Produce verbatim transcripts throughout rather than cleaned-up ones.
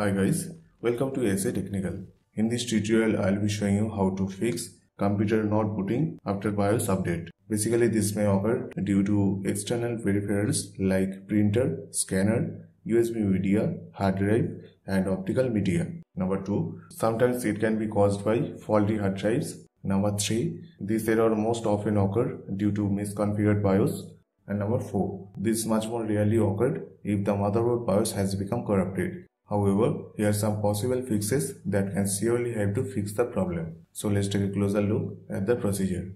Hi guys, welcome to A S A Technical. In this tutorial, I'll be showing you how to fix computer not booting after BIOS update. Basically, this may occur due to external peripherals like printer, scanner, U S B media, hard drive, and optical media. Number two, sometimes it can be caused by faulty hard drives. Number three, this error most often occurs due to misconfigured BIOS. And number four, this much more rarely occurred if the motherboard BIOS has become corrupted. However, here are some possible fixes that can surely help to fix the problem. So let's take a closer look at the procedure.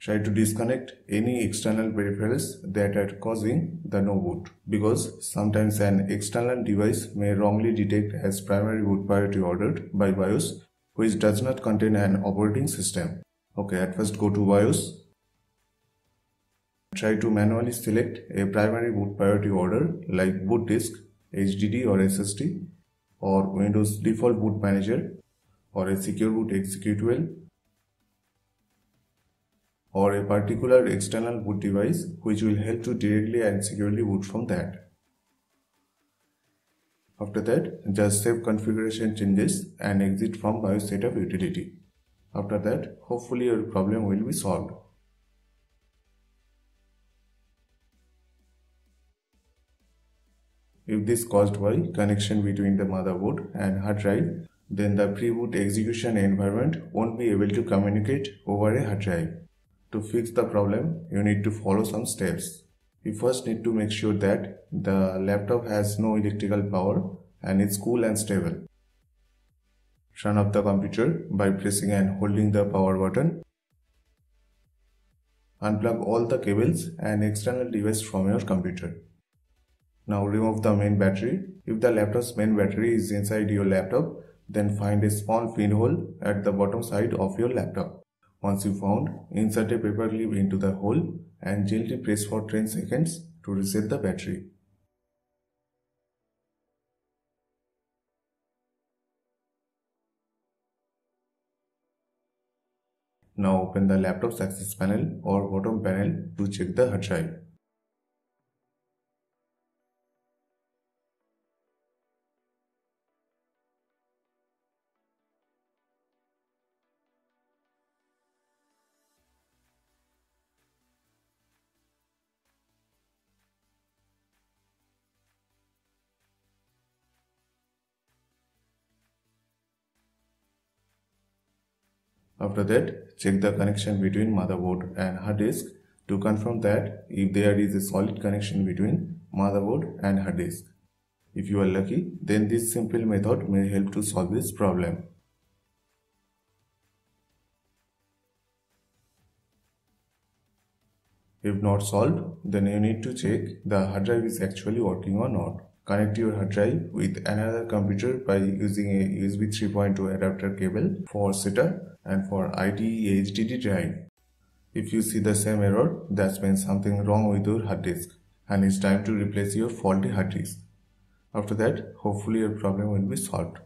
Try to disconnect any external peripherals that are causing the no boot, because sometimes an external device may wrongly detect as primary boot priority ordered by BIOS, which does not contain an operating system. Okay, at first go to BIOS. Try to manually select a primary boot priority order like boot disk, H D D or S S D, or Windows default boot manager, or a secure boot executable, or a particular external boot device, which will help to directly and securely boot from that. After that, just save configuration changes and exit from BIOS setup utility. After that, hopefully your problem will be solved. If this caused by connection between the motherboard and hard drive, then the pre-boot execution environment won't be able to communicate over a hard drive. To fix the problem, you need to follow some steps. You first need to make sure that the laptop has no electrical power and is cool and stable. Turn off the computer by pressing and holding the power button. Unplug all the cables and external devices from your computer. Now remove the main battery. If the laptop's main battery is inside your laptop, then find a small pinhole at the bottom side of your laptop. Once you found, insert a paper clip into the hole and gently press for ten seconds to reset the battery. Now open the laptop's access panel or bottom panel to check the hard drive. After that, check the connection between motherboard and hard disk to confirm that if there is a solid connection between motherboard and hard disk. If you are lucky, then this simple method may help to solve this problem. If not solved, then you need to check the hard drive is actually working or not. Connect your hard drive with another computer by using a U S B three point two adapter cable for SATA and for I D E H D D drive. If you see the same error, that means something wrong with your hard disk and it's time to replace your faulty hard disk. After that, hopefully your problem will be solved.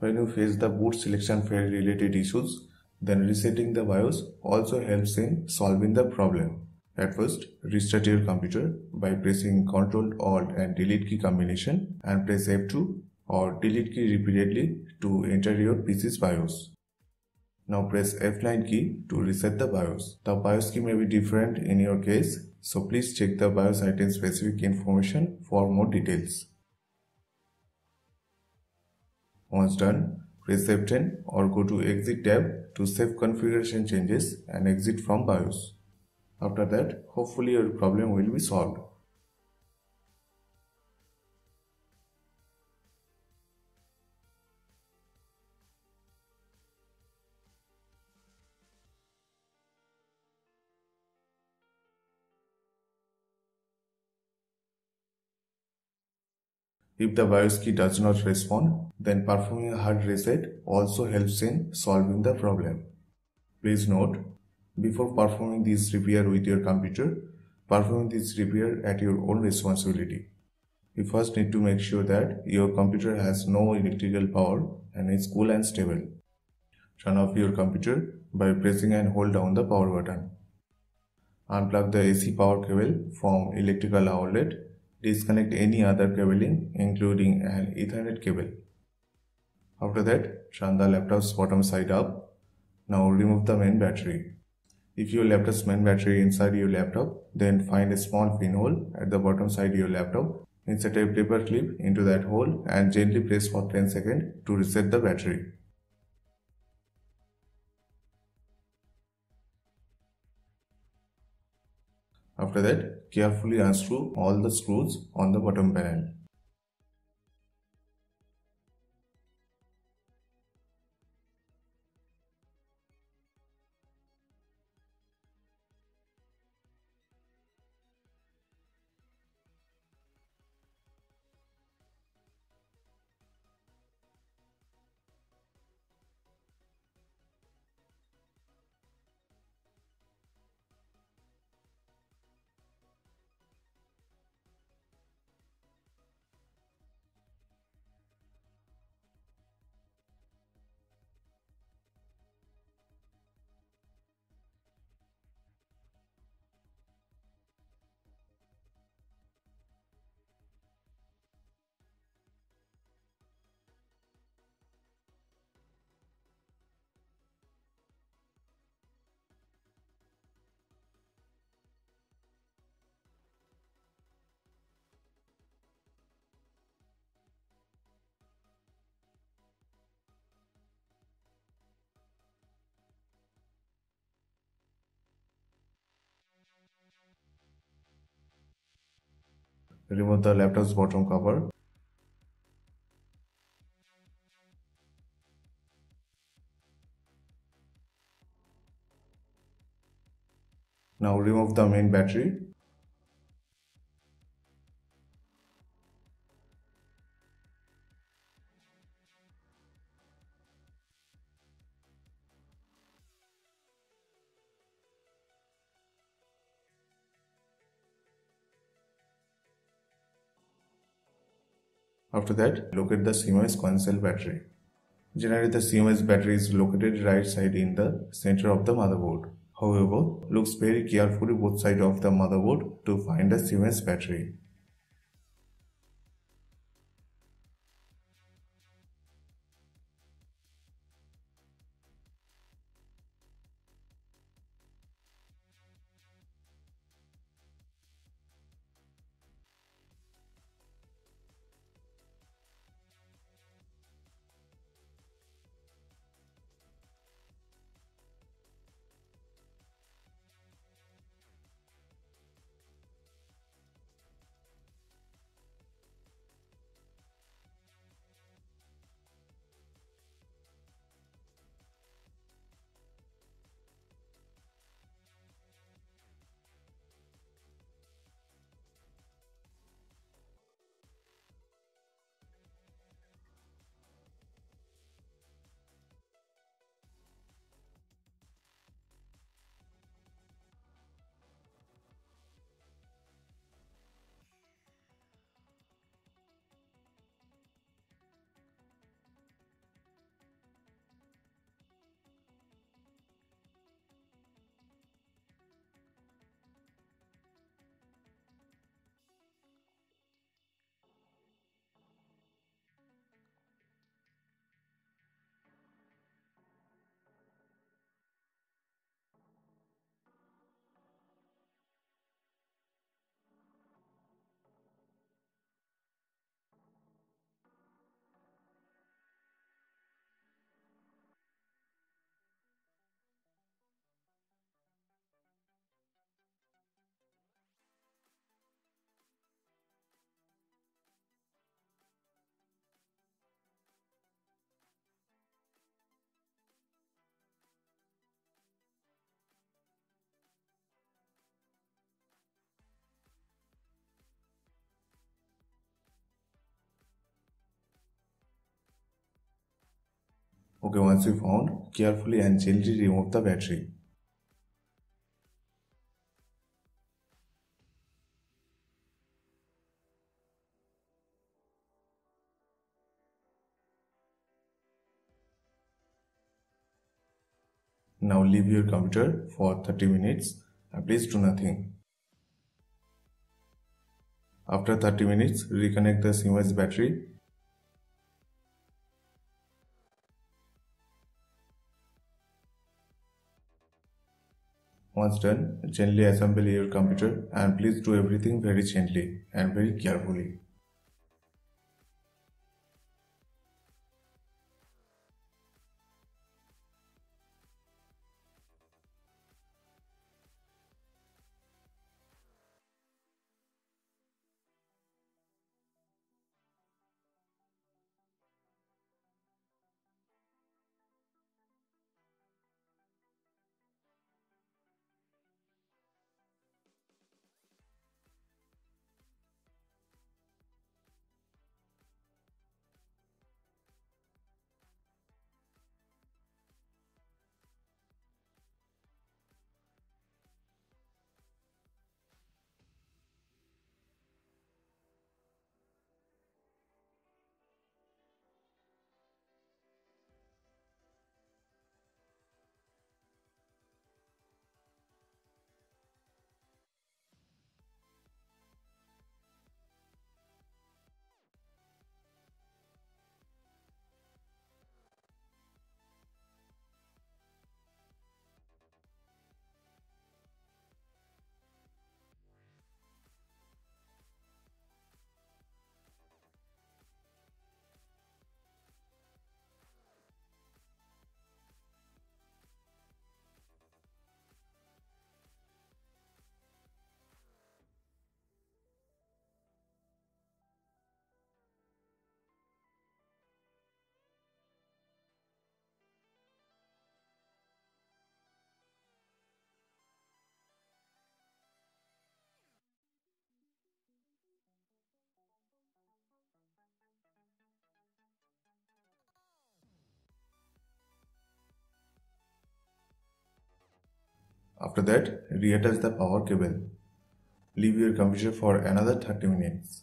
when you face the boot selection failed related issues, then resetting the BIOS also helps in solving the problem. At first, restart your computer by pressing Ctrl, Alt and Delete key combination and press F two or Delete key repeatedly to enter your P C's BIOS. Now press F nine key to reset the BIOS. The BIOS key may be different in your case, so please check the BIOS item specific information for more details. Once done, press F ten or go to Exit tab to save configuration changes and exit from BIOS. After that, hopefully your problem will be solved. If the BIOS key does not respond, then performing a hard reset also helps in solving the problem. Please note, before performing this repair with your computer, perform this repair at your own responsibility. You first need to make sure that your computer has no electrical power and is cool and stable. Turn off your computer by pressing and hold down the power button. Unplug the A C power cable from electrical outlet. Disconnect any other cabling, including an Ethernet cable. After that, turn the laptop's bottom side up. Now remove the main battery. If your laptop's main battery is inside your laptop, then find a small pinhole at the bottom side of your laptop. Insert a paper clip into that hole and gently press for ten seconds to reset the battery. After that, carefully unscrew all the screws on the bottom panel. Remove the laptop's bottom cover. Now remove the main battery. After that, locate the C M O S console battery. Generally, the C M O S battery is located right side in the center of the motherboard. However, looks very carefully both sides of the motherboard to find the C M O S battery. Okay, once you found, carefully and gently remove the battery. Now leave your computer for thirty minutes and please do nothing. After thirty minutes, reconnect the C M O S battery. Once done, gently assemble your computer and please do everything very gently and very carefully. After that, reattach the power cable. Leave your computer for another thirty minutes.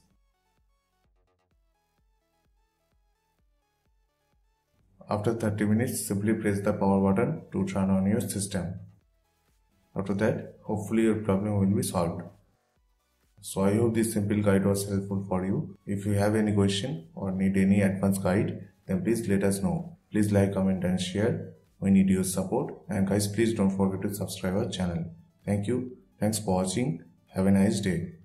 After thirty minutes, simply press the power button to turn on your system. After that, hopefully your problem will be solved. So I hope this simple guide was helpful for you. If you have any question or need any advanced guide, then please let us know. Please like, comment and share. We need your support, and guys, please don't forget to subscribe our channel. Thank you. Thanks for watching. Have a nice day.